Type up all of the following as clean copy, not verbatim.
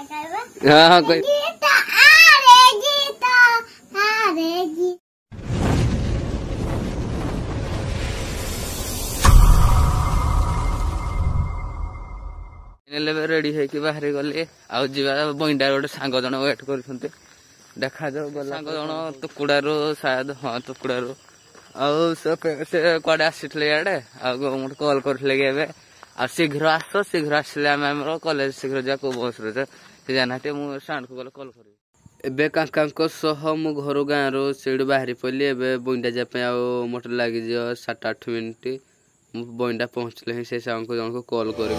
हाँ कोई रेडी है कि बाहर गले आ बोइंडा गोटे सांग जन वेट कर देखा जाऊ गला सांग जन तुकुड़ा रो शायद हाँ तुकुड़ा रो कड़े आसते इे आगे कल कर शीघ्र आस शीघ्र आसले कलेज शीघ्र जा को बस रे से जाना मुझे को गले कल कर एबे काका सह मो घर गाँव रो सीढ़ी बाहरी पड़ी एवं बोइंडा जापे आ मोटर लग 7-8 मिनट बोइंडा पहुँचले ही से सांग जन को कल कर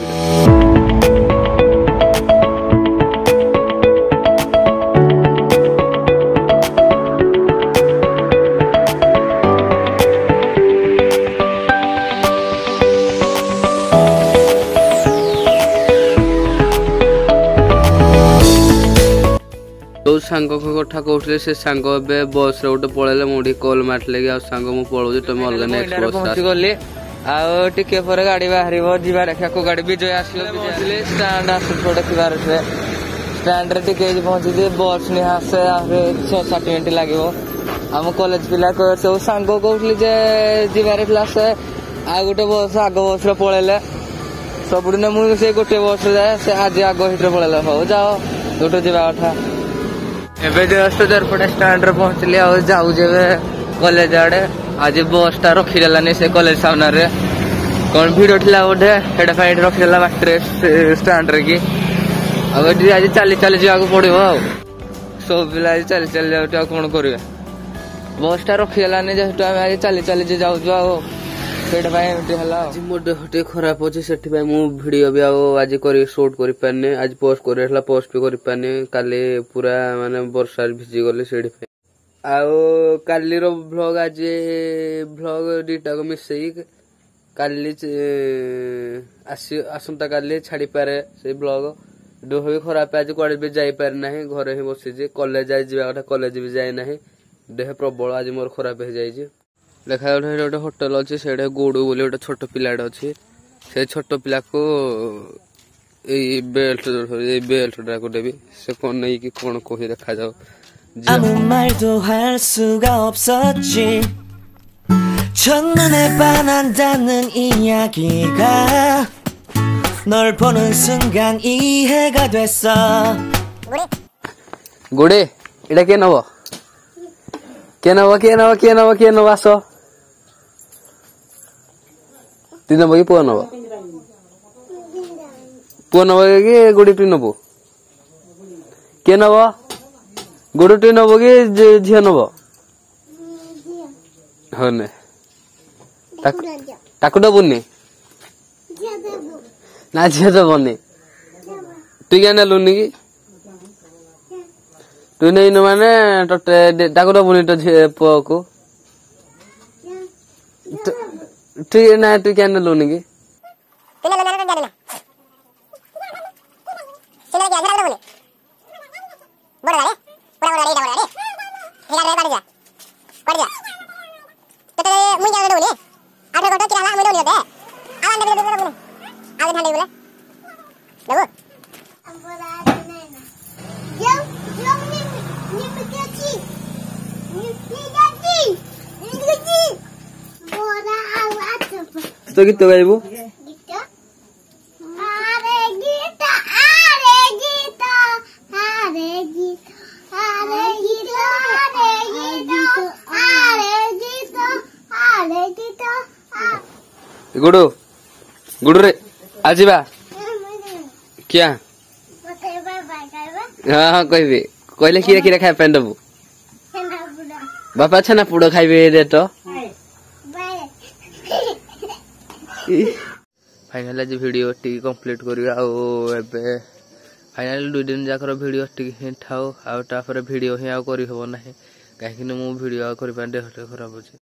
जो सांग कथा कहते से सांग बस रे गोटे पलैले मुझे कल मारे आ सांग मु पलौज तुम अलग नेक्स्ट बस पहुंची गली आउ टिके पर गाड़ी बाहर जीवा देखा को गाड़ी विजय आसल स्टैंड आसार स्टैंड रे पहुंची बस निहासे 6-7 मिनट लगे आम कलेज पिला सब सांग कहली जे जीवार से आ गोटे बस आग बस रे पलैले सबुदिन मुझे गोटे बस रे जाए से आज आग हिटे पलैले हाउ जाओ गोटे जीवा कथा एबे जस्ट दरपड़ा स्टैंड रे पहुंचली आ जाऊ जेबे कॉलेज आड़े आज बस टा रखीदेला नहीं से कॉलेज सामने रे कौन भीड़ उठला बोधे हेड फाइट रखीदेला बाटे स्टैंड रे कि अब आज चली चली जावाक पड़ो आ सब पिला आज चली चली जाऊ तो कौन करबे बस टा रखीदेला नहीं जस्ट हम आज चली चली जाऊ जो आ पेट भाई एमटी हला आज मो देहटे खराब होची सेठी भाई मु वीडियो भी आओ आज करी शूट करी पने आज पोस्ट करेला पोस्ट भी करी पने काले पूरा माने वर्षा भिजी गले सेठी भाई आओ काली रो व्लॉग आज व्लॉग डीटा को मिसई काली असंता काली छाडी पारे से व्लॉग दोहे खराब आज कोड़े भी जाई पार नाही घरे ही बसि जे कॉलेज आज जेवा कॉलेज भी जाय नाही देह प्रबल आज मोर खराब हे जाय जे देखा गोटे होटेल अच्छे से गोड़ू बोली गोटे छोट पिलाटे अच्छे से छोट पिला को बेल्ट को देवी से कौन नहीं कि कौन कही देखा जाओ गोड़े इटा क्या नब आस तु नब कि पुआ नब कि गुड़ी तु नबु किए नब गुड़ तु नब कि झी नब होने दबुनि ना झी दबनि तु क्या नेलुनि कि तु नहीं माने ताकू दबुनि तो झी पुआ को ठीक ना तू क्या लोन की तो गीत गाइबो गीत आरे गीत गुडू गुडू रे आजीबा क्या बताय बाय गाइबा हां हां कहबे कहले की की खाय पेन दबो बापा छना पुडो खाइबे दे तो फाइनाल आज भिडियो टी कम्प्लीट करिया आ एबे फाइनाल 2 दिन जाकर भिडियो टी हिंथाओ आ तापर भिडियो हे आ करि होबो नाही काहे कि मु भिडियो आ करि पांडे हटे खराब होची।